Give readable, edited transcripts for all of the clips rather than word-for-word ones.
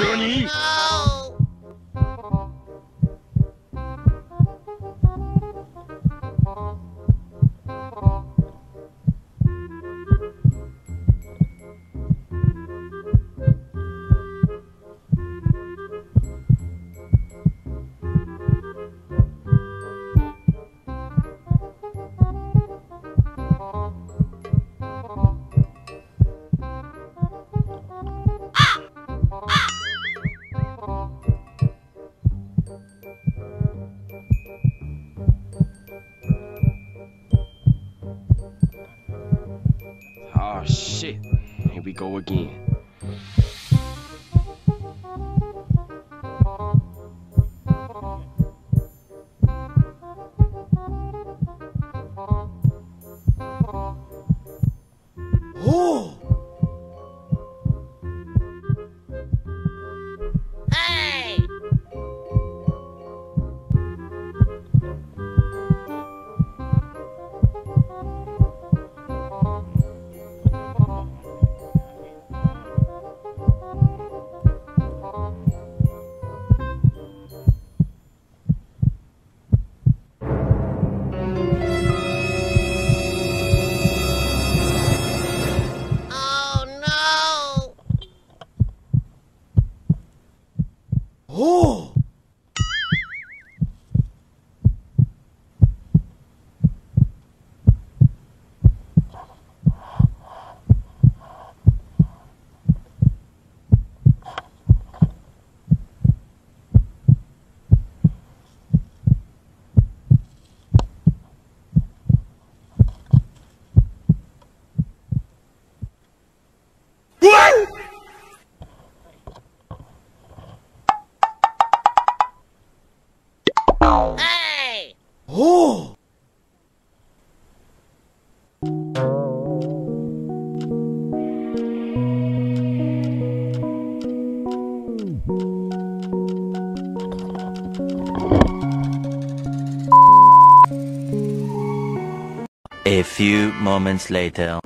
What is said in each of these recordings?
NANI?! No. Oh shit, here we go again. Oh! ¡Oh! ¡Oh! A few moments later.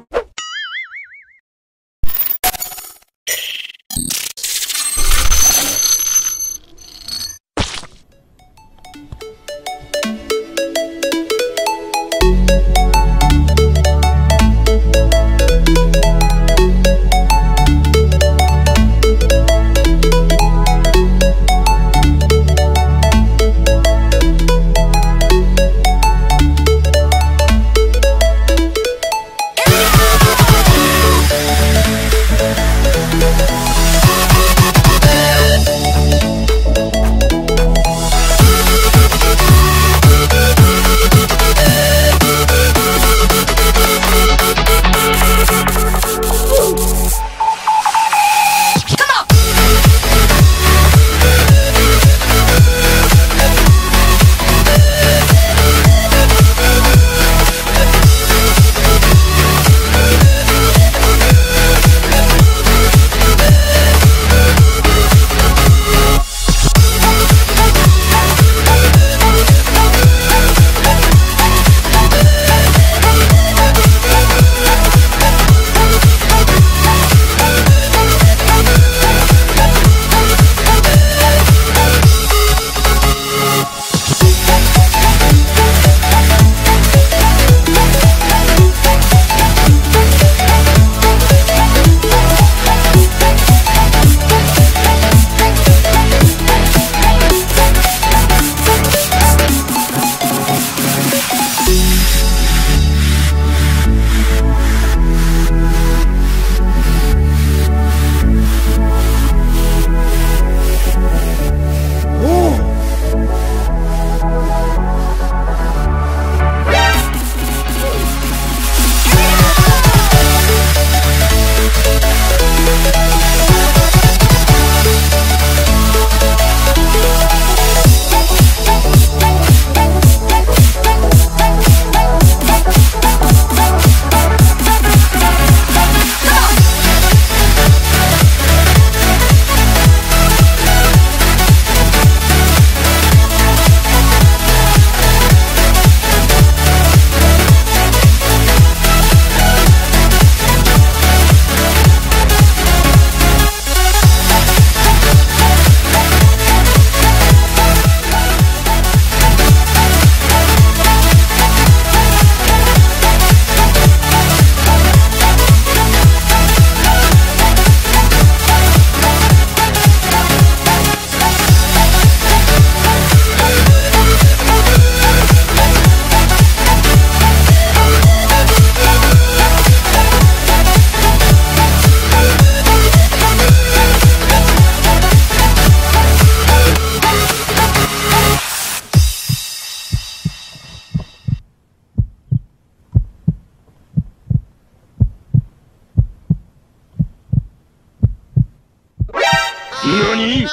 Nani? No.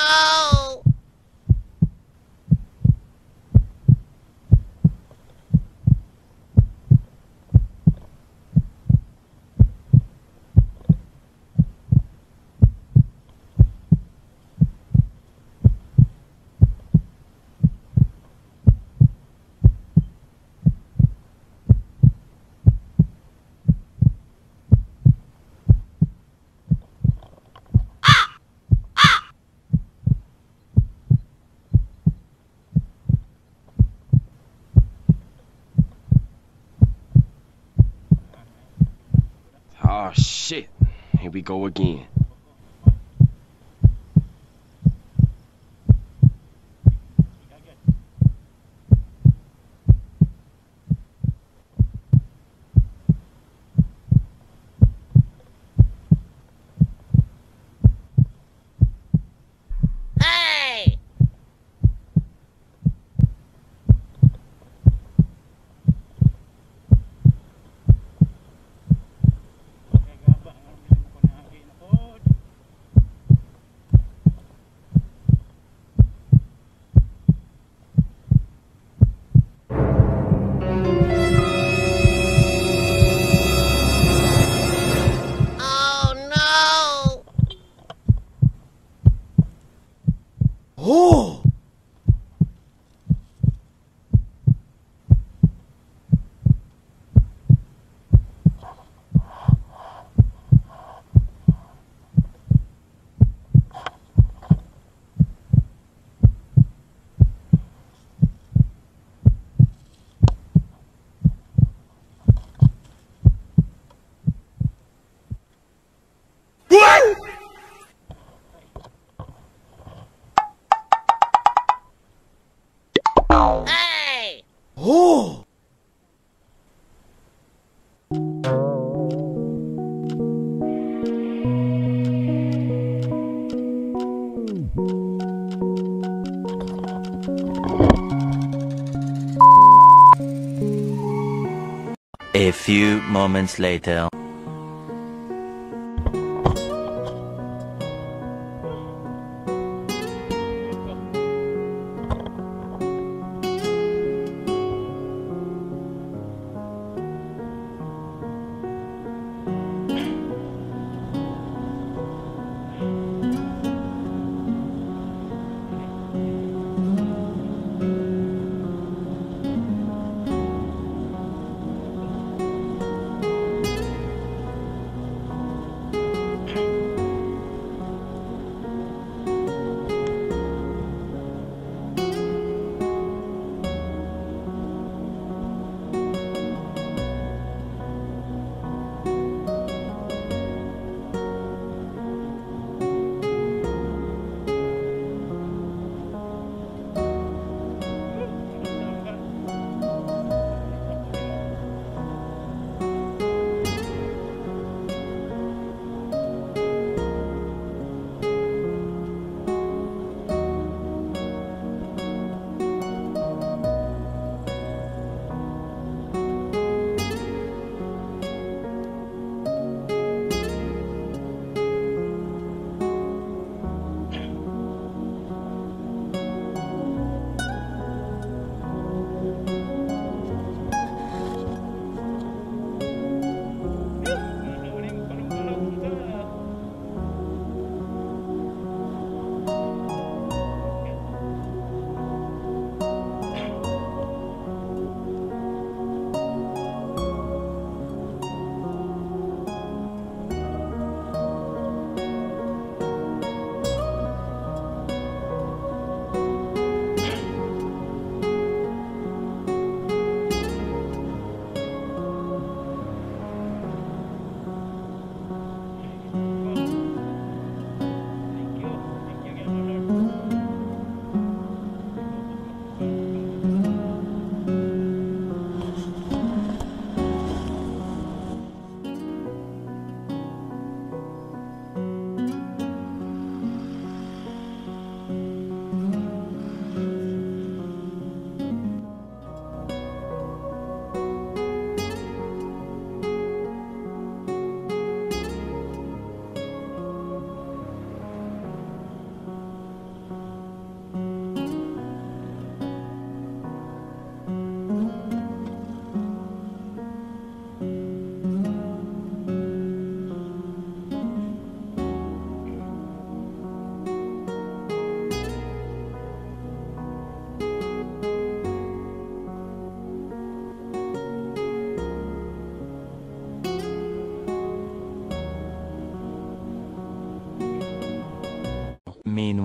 Oh shit, here we go again. ¡Oh! ¡Oh! A few moments later.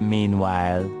Meanwhile.